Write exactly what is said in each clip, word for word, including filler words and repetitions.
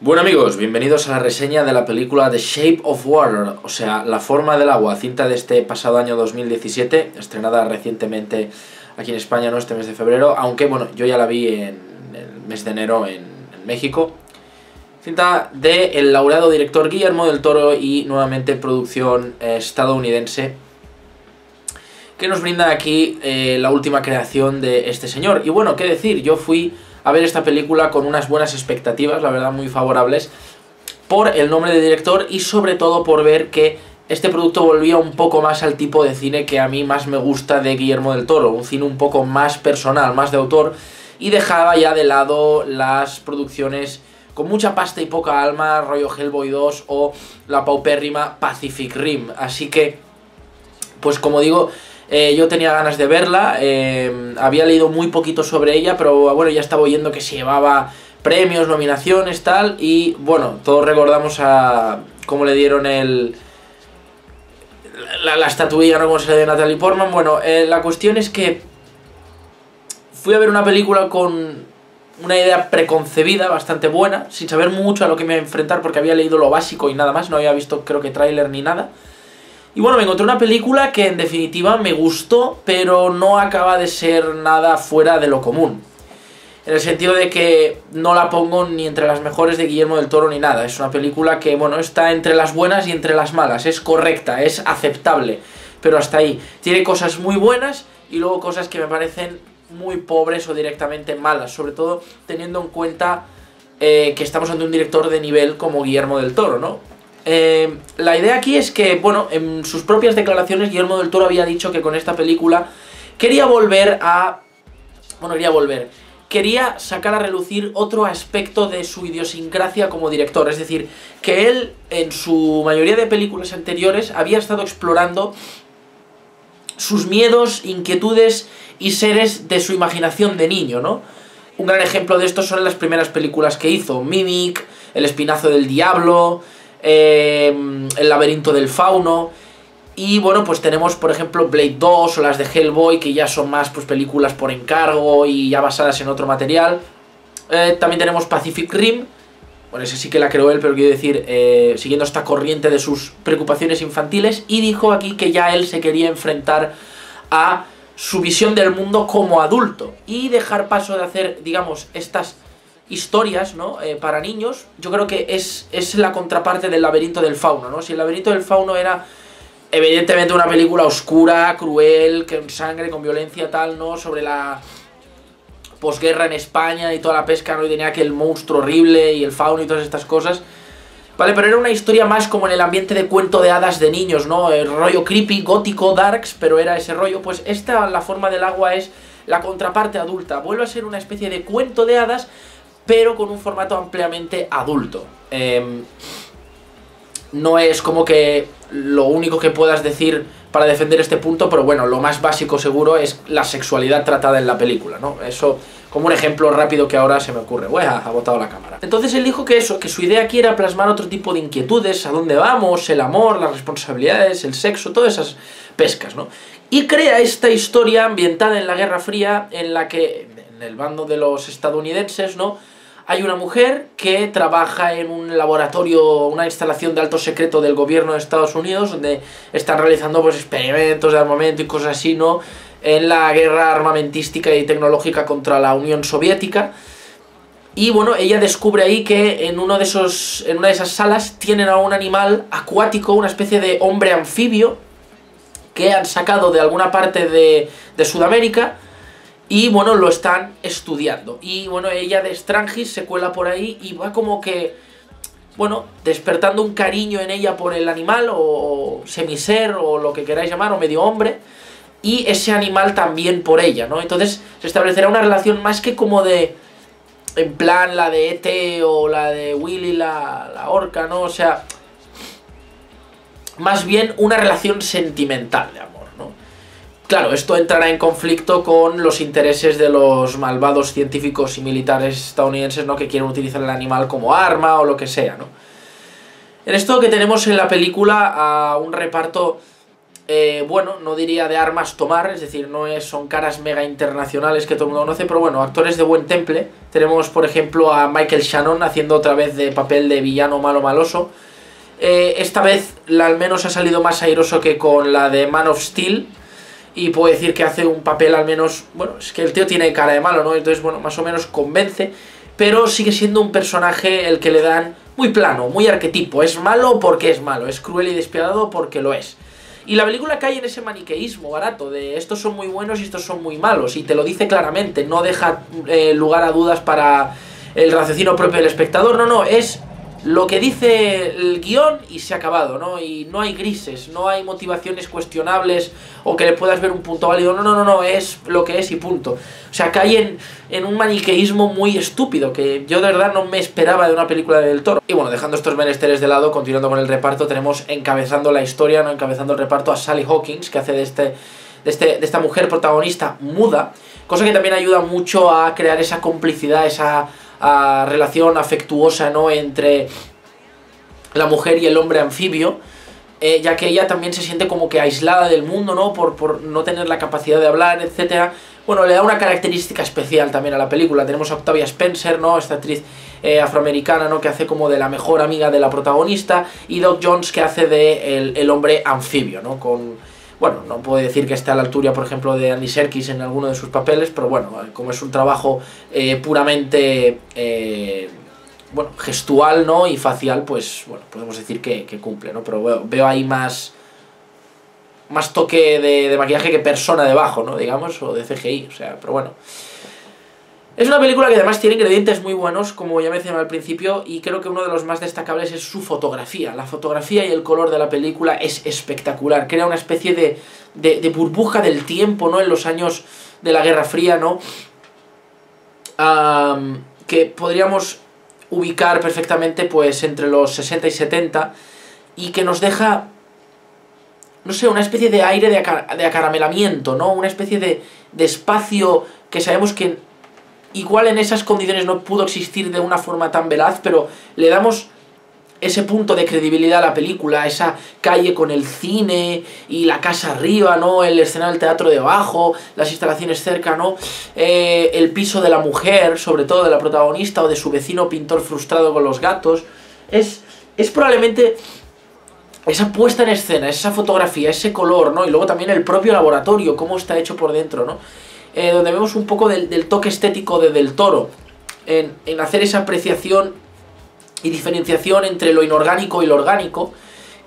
Bueno amigos, bienvenidos a la reseña de la película The Shape of Water, o sea, La forma del agua, cinta de este pasado año dos mil diecisiete, estrenada recientemente aquí en España, ¿no? Este mes de febrero, aunque bueno, yo ya la vi en el mes de enero en, en México. Cinta de el laureado director Guillermo del Toro y nuevamente producción eh, estadounidense, que nos brinda aquí eh, la última creación de este señor. Y bueno, qué decir, yo fui a ver esta película con unas buenas expectativas, la verdad muy favorables, por el nombre de director y sobre todo por ver que este producto volvía un poco más al tipo de cine que a mí más me gusta de Guillermo del Toro, un cine un poco más personal, más de autor, y dejaba ya de lado las producciones con mucha pasta y poca alma, rollo Hellboy dos o la paupérrima Pacific Rim. Así que, pues como digo, Eh, yo tenía ganas de verla, eh, había leído muy poquito sobre ella, pero bueno, ya estaba oyendo que se llevaba premios, nominaciones, tal, y bueno, todos recordamos a cómo le dieron el la, la estatuilla, ¿no? Como se le dio a Natalie Portman. Bueno, eh, la cuestión es que fui a ver una película con una idea preconcebida, bastante buena, sin saber mucho a lo que me iba a enfrentar, porque había leído lo básico y nada más, no había visto, creo que, tráiler ni nada. Y bueno, me encontré una película que en definitiva me gustó, pero no acaba de ser nada fuera de lo común. En el sentido de que no la pongo ni entre las mejores de Guillermo del Toro ni nada. Es una película que, bueno, está entre las buenas y entre las malas. Es correcta, es aceptable, pero hasta ahí. Tiene cosas muy buenas y luego cosas que me parecen muy pobres o directamente malas. Sobre todo teniendo en cuenta eh, que estamos ante un director de nivel como Guillermo del Toro, ¿no? Eh, la idea aquí es que, bueno, en sus propias declaraciones Guillermo del Toro había dicho que con esta película quería volver a... Bueno, quería volver. Quería sacar a relucir otro aspecto de su idiosincrasia como director. Es decir, que él en su mayoría de películas anteriores había estado explorando sus miedos, inquietudes y seres de su imaginación de niño, ¿no? Un gran ejemplo de esto son las primeras películas que hizo. Mimic, El espinazo del diablo... Eh, El laberinto del fauno. Y bueno, pues tenemos por ejemplo Blade dos o las de Hellboy, que ya son más pues películas por encargo y ya basadas en otro material. eh, También tenemos Pacific Rim. Bueno, ese sí que la creó él, pero quiero decir, eh, siguiendo esta corriente de sus preocupaciones infantiles. Y dijo aquí que ya él se quería enfrentar a su visión del mundo como adulto y dejar paso de hacer, digamos, estas historias, ¿no? Eh, para niños. Yo creo que es, es la contraparte del laberinto del fauno, ¿no? Si el laberinto del fauno era evidentemente una película oscura, cruel, con sangre, con violencia, tal, ¿no? Sobre la posguerra en España y toda la pesca, ¿no? Y tenía aquel monstruo horrible y el fauno y todas estas cosas, ¿vale? Pero era una historia más como en el ambiente de cuento de hadas de niños, ¿no? El rollo creepy, gótico, darks, pero era ese rollo. Pues esta, La forma del agua, es la contraparte adulta. Vuelve a ser una especie de cuento de hadas, pero con un formato ampliamente adulto. Eh, no es como que lo único que puedas decir para defender este punto, pero bueno, lo más básico seguro es la sexualidad tratada en la película, ¿no? Eso, como un ejemplo rápido que ahora se me ocurre. ¡Buah! Ha botado la cámara. Entonces él dijo que eso, que su idea aquí era plasmar otro tipo de inquietudes, a dónde vamos, el amor, las responsabilidades, el sexo, todas esas pescas, ¿no? Y crea esta historia ambientada en la Guerra Fría, en la que, en el bando de los estadounidenses, ¿no? Hay una mujer que trabaja en un laboratorio, una instalación de alto secreto del gobierno de Estados Unidos, donde están realizando pues experimentos de armamento y cosas así, ¿no? En la guerra armamentística y tecnológica contra la Unión Soviética. Y bueno, ella descubre ahí que en, uno de esos, en una de esas salas tienen a un animal acuático, una especie de hombre anfibio, que han sacado de alguna parte de, de Sudamérica. Y bueno, lo están estudiando. Y bueno, ella de Strangis se cuela por ahí y va como que, bueno, despertando un cariño en ella por el animal, o semiser, o lo que queráis llamar, o medio hombre. Y ese animal también por ella, ¿no? Entonces se establecerá una relación más que como de, en plan, la de E T o la de Willy, la, la orca, ¿no? O sea, más bien una relación sentimental de amor. Claro, esto entrará en conflicto con los intereses de los malvados científicos y militares estadounidenses, ¿no? Que quieren utilizar el animal como arma o lo que sea, ¿no? En esto que tenemos en la película a un reparto eh, bueno, no diría de armas tomar, es decir, no es, son caras mega internacionales que todo el mundo conoce, pero bueno, actores de buen temple. Tenemos, por ejemplo, a Michael Shannon haciendo otra vez de papel de villano malo maloso. Eh, esta vez la, al menos ha salido más airoso que con la de Man of Steel, y puedo decir que hace un papel al menos, bueno, es que el tío tiene cara de malo, ¿no? Entonces, bueno, más o menos convence, pero sigue siendo un personaje el que le dan muy plano, muy arquetipo, es malo porque es malo, es cruel y despiadado porque lo es. Y la película cae en ese maniqueísmo barato de estos son muy buenos y estos son muy malos, y te lo dice claramente, no deja eh, lugar a dudas para el raciocinio propio del espectador, no, no, es lo que dice el guión y se ha acabado, ¿no? Y no hay grises, no hay motivaciones cuestionables o que le puedas ver un punto válido, no, no, no, no, es lo que es y punto. O sea, cae en, en un maniqueísmo muy estúpido que yo de verdad no me esperaba de una película del Toro. Y bueno, dejando estos menesteres de lado, continuando con el reparto, tenemos encabezando la historia, no encabezando el reparto, a Sally Hawkins, que hace de este... De, este, de esta mujer protagonista muda, cosa que también ayuda mucho a crear esa complicidad, esa a, relación afectuosa, ¿no?, entre la mujer y el hombre anfibio, eh, ya que ella también se siente como que aislada del mundo, ¿no?, por, por no tener la capacidad de hablar, etcétera. Bueno, le da una característica especial también a la película. Tenemos a Octavia Spencer, ¿no?, esta actriz eh, afroamericana, ¿no?, que hace como de la mejor amiga de la protagonista, y Doug Jones, que hace de el, el hombre anfibio, ¿no?, con... Bueno, no puedo decir que esté a la altura, por ejemplo, de Andy Serkis en alguno de sus papeles, pero bueno, como es un trabajo eh, puramente eh, bueno, gestual, ¿no?, y facial, pues bueno, podemos decir que, que cumple, ¿no? Pero bueno, veo ahí más, más toque de, de maquillaje que persona debajo, ¿no?, digamos, o de C G I, o sea, pero bueno. Es una película que además tiene ingredientes muy buenos, como ya mencioné al principio, y creo que uno de los más destacables es su fotografía. La fotografía y el color de la película es espectacular, crea una especie de, de, de burbuja del tiempo, ¿no?, en los años de la Guerra Fría, ¿no?, um, que podríamos ubicar perfectamente pues entre los sesenta y setenta, y que nos deja, no sé, una especie de aire de, acar de acaramelamiento, ¿no?, una especie de, de espacio que sabemos que... Igual en esas condiciones no pudo existir de una forma tan velaz, pero le damos ese punto de credibilidad a la película, esa calle con el cine y la casa arriba, ¿no?, el escenario del teatro debajo, las instalaciones cerca, ¿no?, eh, el piso de la mujer, sobre todo de la protagonista, o de su vecino pintor frustrado con los gatos. Es, es probablemente esa puesta en escena, esa fotografía, ese color, ¿no?, y luego también el propio laboratorio, cómo está hecho por dentro, ¿no?, Eh, donde vemos un poco del, del toque estético de Del Toro, en, en hacer esa apreciación y diferenciación entre lo inorgánico y lo orgánico,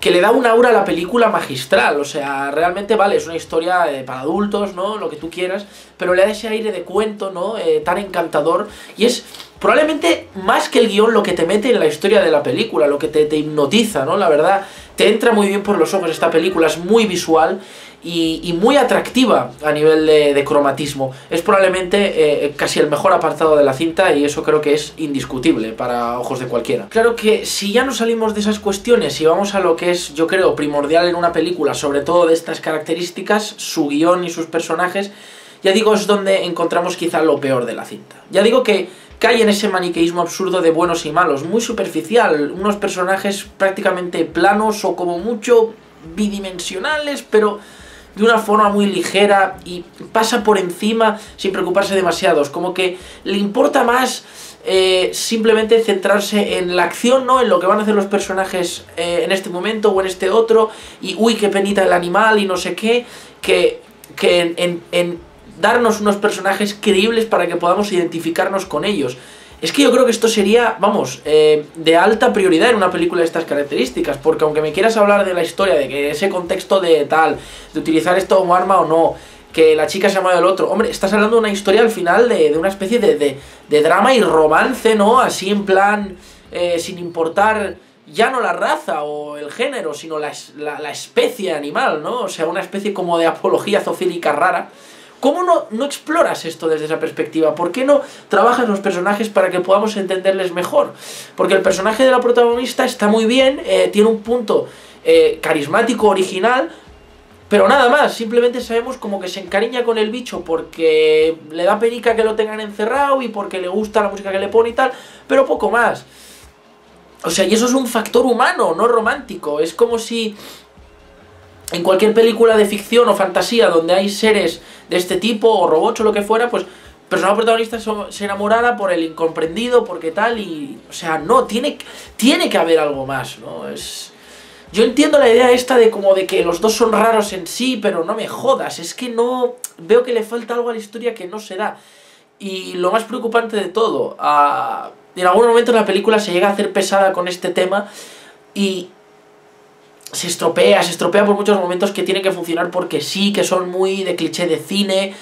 que le da un aura a la película magistral. O sea, realmente, vale, es una historia eh, para adultos, ¿no?, lo que tú quieras, pero le da ese aire de cuento, ¿no?, eh, tan encantador, y es probablemente más que el guión lo que te mete en la historia de la película, lo que te, te hipnotiza, ¿no? La verdad, te entra muy bien por los ojos esta película, es muy visual y, y muy atractiva a nivel de, de cromatismo. Es probablemente eh, casi el mejor apartado de la cinta, y eso creo que es indiscutible para ojos de cualquiera. Claro que si ya no salimos de esas cuestiones y vamos a lo que es, yo creo, primordial en una película, sobre todo de estas características, su guión y sus personajes, ya digo, es donde encontramos quizá lo peor de la cinta. Ya digo que cae en ese maniqueísmo absurdo de buenos y malos, muy superficial, unos personajes prácticamente planos o como mucho bidimensionales, pero de una forma muy ligera, y pasa por encima sin preocuparse demasiados, como que le importa más eh, simplemente centrarse en la acción, ¿no?, en lo que van a hacer los personajes eh, en este momento o en este otro, y uy, qué penita el animal y no sé qué, que, que en... en, en darnos unos personajes creíbles para que podamos identificarnos con ellos. Es que yo creo que esto sería, vamos, eh, de alta prioridad en una película de estas características, porque aunque me quieras hablar de la historia, de que ese contexto de tal, de utilizar esto como arma o no, que la chica se ama del otro, hombre, estás hablando de una historia al final de, de una especie de, de, de drama y romance, ¿no?, así en plan, eh, sin importar ya no la raza o el género, sino la, la, la especie animal, ¿no?, o sea, una especie como de apología zoofílica rara. ¿Cómo no, no exploras esto desde esa perspectiva? ¿Por qué no trabajas los personajes para que podamos entenderles mejor? Porque el personaje de la protagonista está muy bien, eh, tiene un punto eh, carismático, original, pero nada más, simplemente sabemos como que se encariña con el bicho porque le da perica que lo tengan encerrado y porque le gusta la música que le pone y tal, pero poco más. O sea, y eso es un factor humano, no romántico. Es como si en cualquier película de ficción o fantasía donde hay seres de este tipo o robots o lo que fuera, pues persona protagonista se enamorara por el incomprendido, porque tal, y... O sea, no, tiene, tiene que haber algo más, ¿no? Es... Yo entiendo la idea esta de como de que los dos son raros en sí, pero no me jodas, es que no... Veo que le falta algo a la historia que no se da. Y lo más preocupante de todo, uh, en algún momento la película se llega a hacer pesada con este tema y... Se estropea, se estropea por muchos momentos que tienen que funcionar porque sí, que son muy de cliché de cine...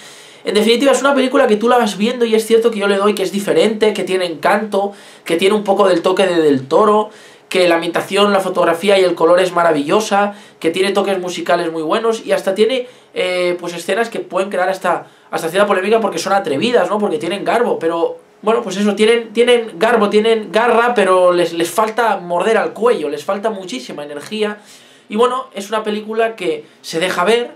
En definitiva, es una película que tú la vas viendo y es cierto que yo le doy que es diferente, que tiene encanto, que tiene un poco del toque de Del Toro, que la ambientación, la fotografía y el color es maravillosa, que tiene toques musicales muy buenos y hasta tiene eh, pues escenas que pueden crear hasta, hasta cierta polémica porque son atrevidas, ¿no? Porque tienen garbo, pero... Bueno, pues eso, tienen, tienen garbo, tienen garra, pero les, les falta morder al cuello, les falta muchísima energía. Y bueno, es una película que se deja ver.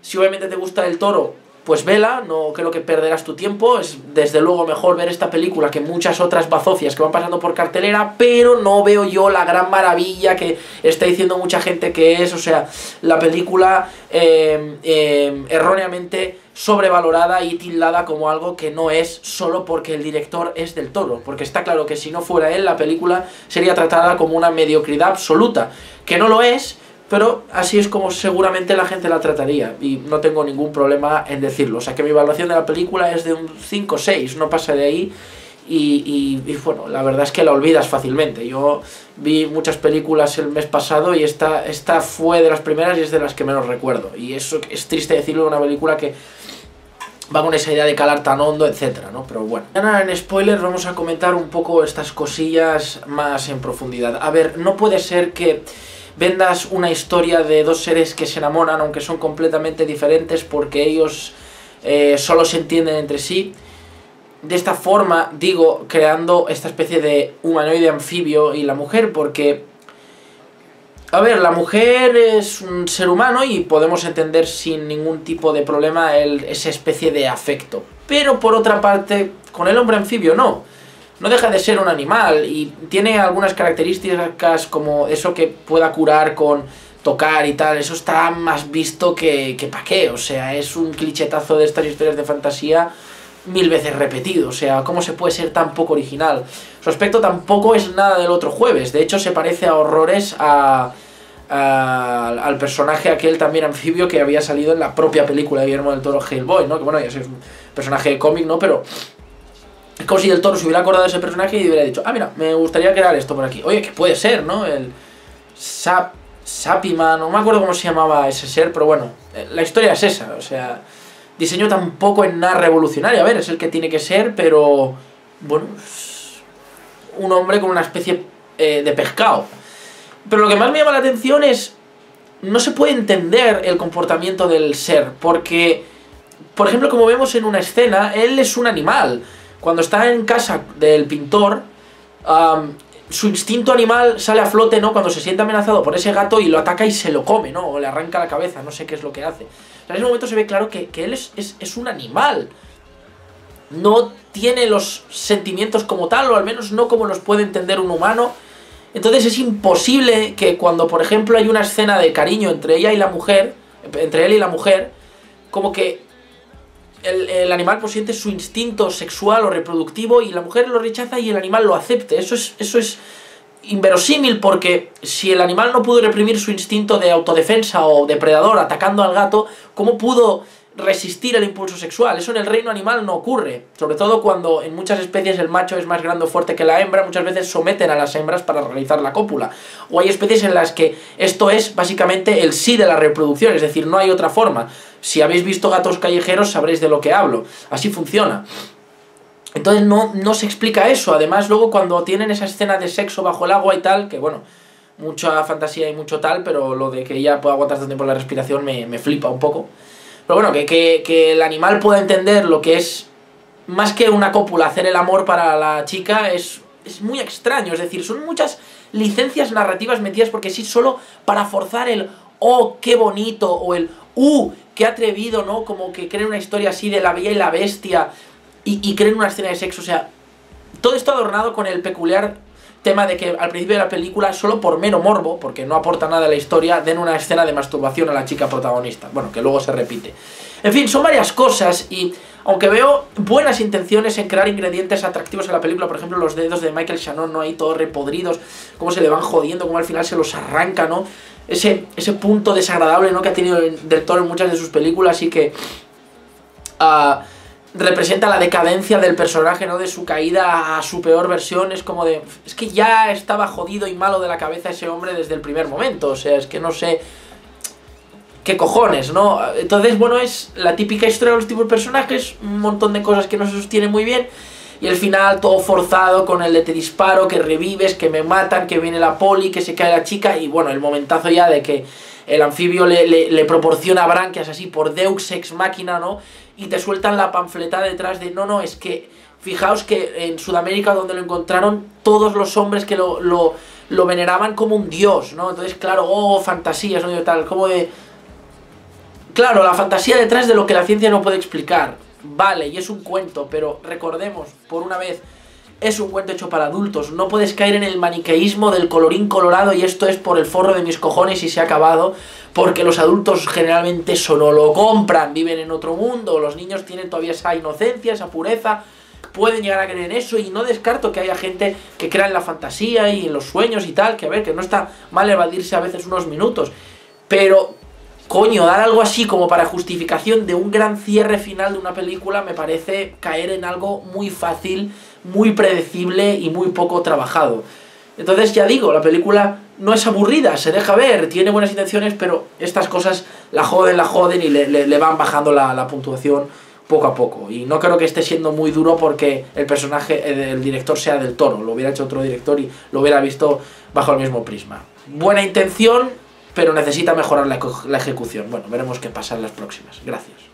Si obviamente te gusta Del Toro, pues vela, no creo que perderás tu tiempo. Es desde luego mejor ver esta película que muchas otras bazofias que van pasando por cartelera, pero no veo yo la gran maravilla que está diciendo mucha gente que es. O sea, la película eh, eh, erróneamente sobrevalorada y tildada como algo que no es solo porque el director es Del Toro, porque está claro que si no fuera él la película sería tratada como una mediocridad absoluta, que no lo es. Pero así es como seguramente la gente la trataría y no tengo ningún problema en decirlo. O sea que mi evaluación de la película es de un cinco o seis, no pasa de ahí y, y, y bueno, la verdad es que la olvidas fácilmente. Yo vi muchas películas el mes pasado y esta, esta fue de las primeras y es de las que menos recuerdo. Y eso es triste decirlo de una película que va con esa idea de calar tan hondo, etcétera, ¿no? Pero bueno. Ahora en spoiler vamos a comentar un poco estas cosillas más en profundidad. A ver, no puede ser que... vendas una historia de dos seres que se enamoran, aunque son completamente diferentes porque ellos eh, solo se entienden entre sí. De esta forma, digo, creando esta especie de humanoide anfibio y la mujer, porque... A ver, la mujer es un ser humano y podemos entender sin ningún tipo de problema el, esa especie de afecto. Pero por otra parte, con el hombre anfibio no. No deja de ser un animal y tiene algunas características como eso que pueda curar con tocar y tal. Eso está más visto que, que pa' qué. O sea, es un clichetazo de estas historias de fantasía mil veces repetido. O sea, ¿cómo se puede ser tan poco original? Su aspecto tampoco es nada del otro jueves. De hecho, se parece a horrores a, a, al personaje aquel también anfibio que había salido en la propia película de Guillermo del Toro, Hellboy, ¿no? Que bueno, ya es un personaje de cómic, ¿no? Pero... es como si Del Toro se hubiera acordado de ese personaje y hubiera dicho: ah, mira, me gustaría crear esto por aquí. Oye, que puede ser, ¿no? El... Sap... Sapima, no me acuerdo cómo se llamaba ese ser, pero bueno, la historia es esa. O sea, diseño tampoco es nada revolucionario. A ver, es el que tiene que ser, pero... bueno, es un hombre con una especie eh, de pescado. Pero lo que más me llama la atención es... no se puede entender el comportamiento del ser, porque... por ejemplo, como vemos en una escena, él es un animal. Cuando está en casa del pintor, um, su instinto animal sale a flote, ¿no? Cuando se siente amenazado por ese gato y lo ataca y se lo come, ¿no? O le arranca la cabeza, no sé qué es lo que hace. En ese momento se ve claro que, que él es, es, es un animal. No tiene los sentimientos como tal, o al menos no como los puede entender un humano. Entonces es imposible que cuando, por ejemplo, hay una escena de cariño entre ella y la mujer, entre él y la mujer, como que... El, el animal pues siente su instinto sexual o reproductivo y la mujer lo rechaza y el animal lo acepte. Eso es, eso es inverosímil, porque si el animal no pudo reprimir su instinto de autodefensa o depredador atacando al gato, ¿cómo pudo resistir el impulso sexual? Eso en el reino animal no ocurre, sobre todo cuando en muchas especies el macho es más grande o fuerte que la hembra. Muchas veces someten a las hembras para realizar la cópula, o hay especies en las que esto es básicamente el sí de la reproducción, es decir, no hay otra forma. Si habéis visto gatos callejeros sabréis de lo que hablo, así funciona. Entonces no, no se explica eso. Además luego cuando tienen esa escena de sexo bajo el agua y tal, que bueno, mucha fantasía y mucho tal, pero lo de que ella pueda aguantar tanto tiempo la respiración me, me flipa un poco. Pero bueno, que, que, que el animal pueda entender lo que es, más que una cópula, hacer el amor para la chica, es, es muy extraño. Es decir, son muchas licencias narrativas metidas porque sí, solo para forzar el oh, qué bonito, o el uh, qué atrevido, ¿no? Como que creen una historia así de La Bella y la Bestia y, y creen una escena de sexo. O sea, Todo esto adornado con el peculiar tema de que al principio de la película, solo por mero morbo, porque no aporta nada a la historia, den una escena de masturbación a la chica protagonista. Bueno, que luego se repite. En fin, son varias cosas y, aunque veo buenas intenciones en crear ingredientes atractivos en la película, por ejemplo, los dedos de Michael Shannon, ¿no? Ahí todos repodridos, cómo se le van jodiendo, cómo al final se los arranca, ¿no? Ese, ese punto desagradable, ¿no? Que ha tenido Del Toro en muchas de sus películas y que... Uh, representa la decadencia del personaje, ¿no? De su caída a su peor versión. Es como de... es que ya estaba jodido y malo de la cabeza ese hombre desde el primer momento. O sea, es que no sé... qué cojones, ¿no? Entonces, bueno, es la típica historia de los tipos de personajes. Un montón de cosas que no se sostienen muy bien. Y el final todo forzado con el de te disparo, que revives, que me matan, que viene la poli, que se cae la chica. Y bueno, el momentazo ya de que el anfibio le, le, le proporciona branquias así por Deus Ex Machina, ¿no? Y te sueltan la panfletada detrás de... no, no, es que... fijaos que en Sudamérica, donde lo encontraron, todos los hombres que lo, lo, lo veneraban como un dios, ¿no? Entonces, claro, oh, fantasías, ¿no? Tal, como de... claro, la fantasía detrás de lo que la ciencia no puede explicar. Vale, y es un cuento, pero recordemos, por una vez... es un cuento hecho para adultos, no puedes caer en el maniqueísmo del colorín colorado y esto es por el forro de mis cojones y se ha acabado, porque los adultos generalmente solo lo compran, viven en otro mundo, los niños tienen todavía esa inocencia, esa pureza, pueden llegar a creer en eso y no descarto que haya gente que crea en la fantasía y en los sueños y tal, que a ver, que no está mal evadirse a veces unos minutos, pero... coño, dar algo así como para justificación de un gran cierre final de una película me parece caer en algo muy fácil, muy predecible y muy poco trabajado. Entonces, ya digo, la película no es aburrida, se deja ver, tiene buenas intenciones, pero estas cosas la joden, la joden y le, le, le van bajando la, la puntuación poco a poco. Y no creo que esté siendo muy duro porque el personaje, el, el director sea Del Toro, lo hubiera hecho otro director y lo hubiera visto bajo el mismo prisma. Buena intención... pero necesita mejorar la, la ejecución. Bueno, veremos qué pasa en las próximas. Gracias.